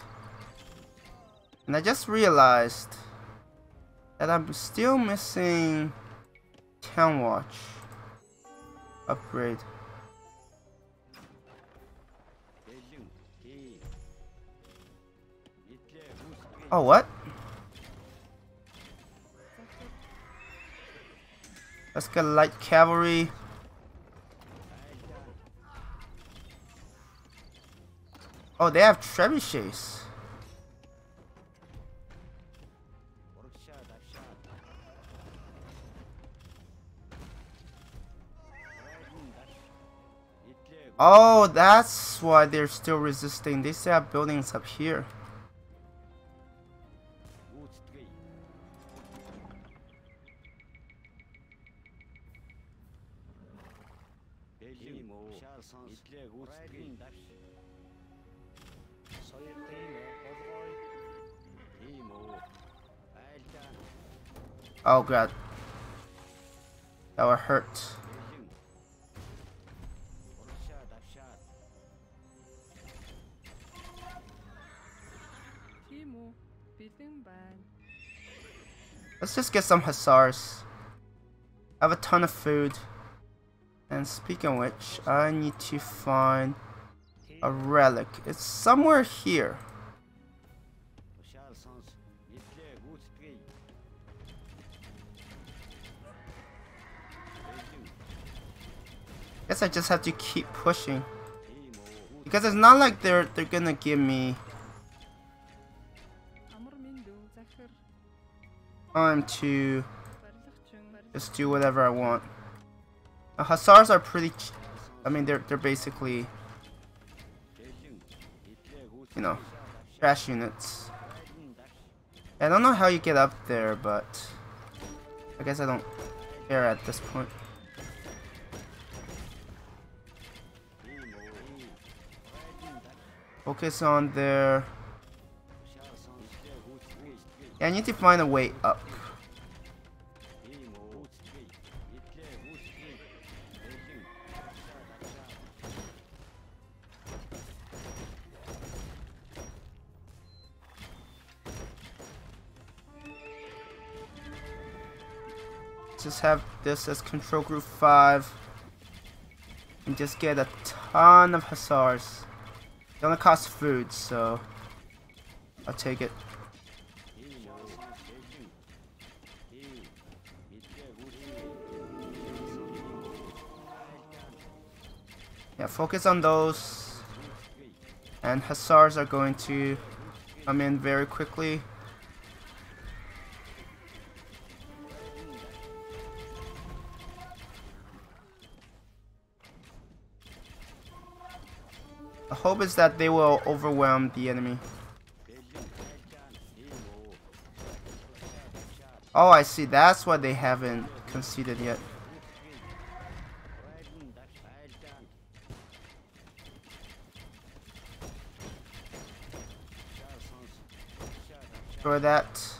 And I just realized that I'm still missing Town Watch upgrade. Oh, what? Let's get light cavalry. Oh, they have trebuchets. Oh, that's why they're still resisting. They still have buildings up here. Oh god, that would hurt. Let's just get some Hussars. I have a ton of food. And speaking of which, I need to find a relic. It's somewhere here. Guess I just have to keep pushing, because it's not like they're gonna give me time to just do whatever I want. Hussars are pretty. I mean, they're basically, you know, trash units. I don't know how you get up there, but I guess I don't care at this point. Focus on their. Yeah, I need to find a way up. Just have this as control group 5 and just get a ton of Hussars. It's gonna cost food, so I'll take it. Yeah, focus on those, and Hussars are going to come in very quickly. The hope is that they will overwhelm the enemy. Oh, I see. That's why they haven't conceded yet. Destroy that.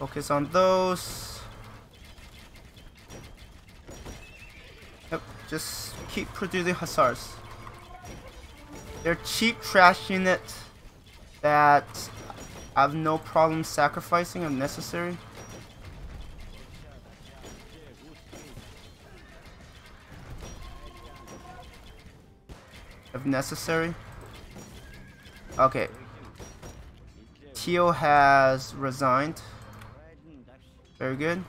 Focus on those. Just keep producing Hussars. They're cheap trash units that I have no problem sacrificing if necessary. If necessary. Okay. Teo has resigned. Very good.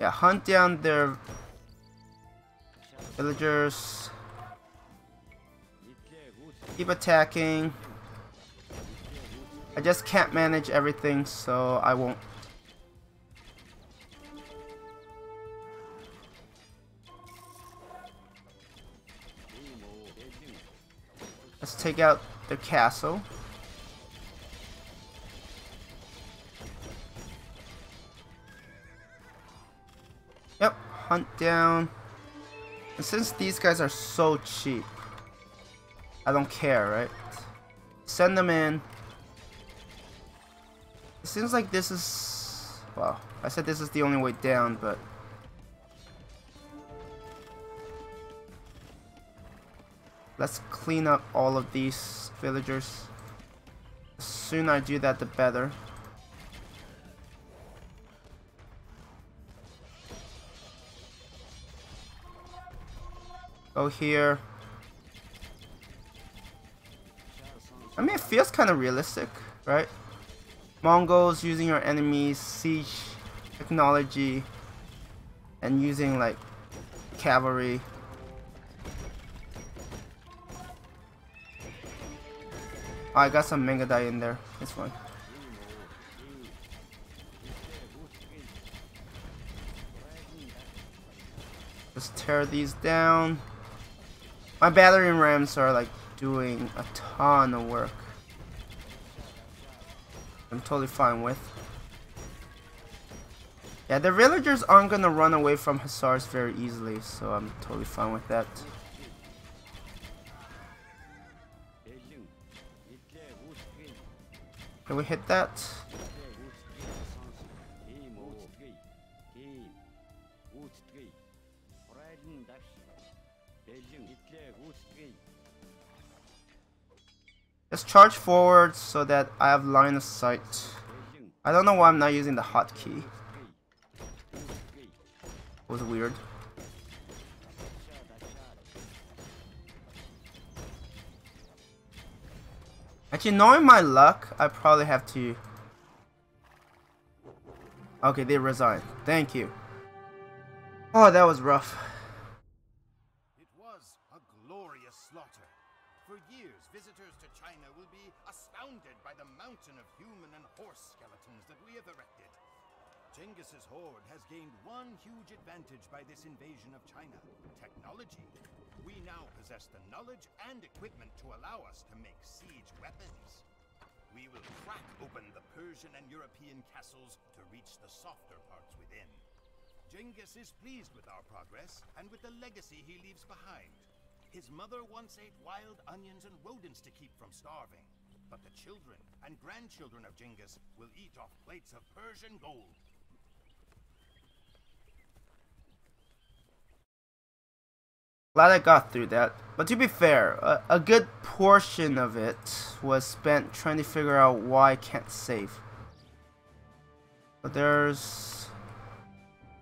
Yeah, hunt down their villagers. Keep attacking. I just can't manage everything, so I won't. Let's take out the castle. Hunt down, and since these guys are so cheap, I don't care, right? Send them in, It seems like this is... well, I said this is the only way down, but... let's clean up all of these villagers. The sooner I do that, the better. Go here. I mean, it feels kind of realistic, right? Mongols using your enemies, siege technology, and using like cavalry. Oh, I got some Mangudai in there. It's fine. Just tear these down. My battering rams are like doing a ton of work. I'm totally fine with. Yeah, the villagers aren't gonna run away from Hussars very easily, so I'm totally fine with that. Can we hit that? Let's charge forward so that I have line of sight. I don't know why I'm not using the hotkey. It was weird. Actually, knowing my luck, I probably have to... okay, they resigned. Thank you. Oh, that was rough. It was a glorious slaughter. For years, visitors to China will be astounded by the mountain of human and horse skeletons that we have erected. Genghis's horde has gained one huge advantage by this invasion of China: technology. We now possess the knowledge and equipment to allow us to make siege weapons. We will crack open the Persian and European castles to reach the softer parts within. Genghis is pleased with our progress and with the legacy he leaves behind. His mother once ate wild onions and rodents to keep from starving, but the children and grandchildren of Genghis will eat off plates of Persian gold. Glad I got through that, but to be fair, a good portion of it was spent trying to figure out why I can't save. But there's...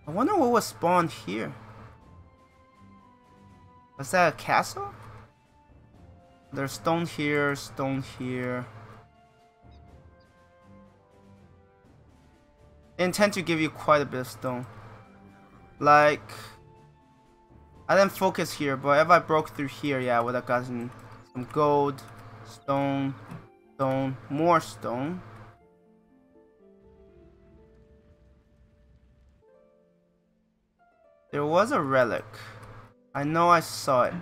I wonder what was spawned here. Was that a castle? There's stone here, stone here. They intend to give you quite a bit of stone. Like, I didn't focus here, but if I broke through here, yeah, I would have gotten some gold, stone, stone, more stone. There was a relic. I know I saw it.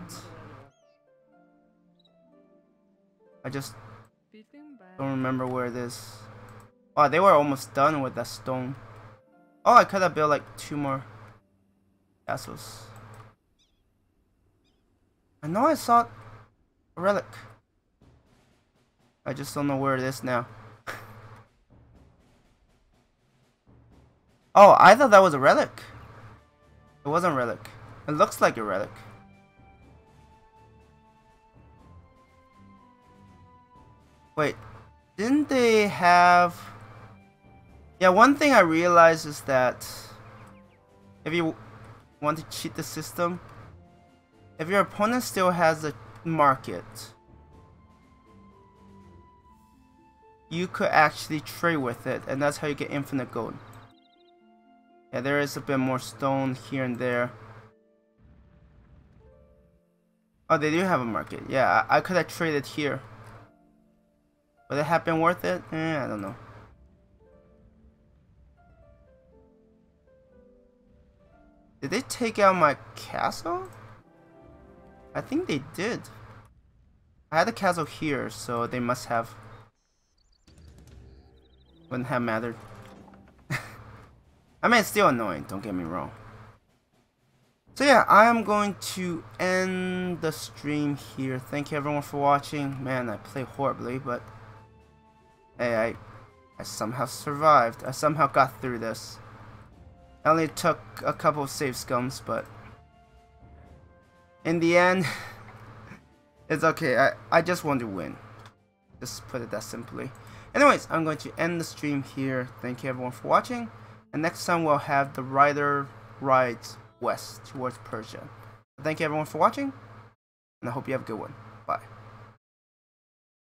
I just don't remember where it is. Oh, they were almost done with that stone. Oh, I could have built like 2 more castles. I know I saw a relic. I just don't know where it is now. Oh, I thought that was a relic. It wasn't a relic. It looks like a relic. Wait, didn't they have... yeah, one thing I realized is that if you want to cheat the system, if your opponent still has a market, you could actually trade with it, and that's how you get infinite gold. Yeah, there is a bit more stone here and there. Oh, they do have a market. Yeah, I could have traded here. Would it have been worth it? Eh, I don't know. Did they take out my castle? I think they did. I had a castle here, so they must have. Wouldn't have mattered. I mean, it's still annoying, don't get me wrong. So yeah, I am going to end the stream here. Thank you everyone for watching. Man, I play horribly, but hey, I I somehow survived. I somehow got through this. I only took a couple of save scums, but in the end, it's okay. I just want to win. Just put it that simply. Anyways, I'm going to end the stream here. Thank you everyone for watching. And next time we'll have the rider rides west towards Persia. Thank you everyone for watching, and I hope you have a good one. Bye.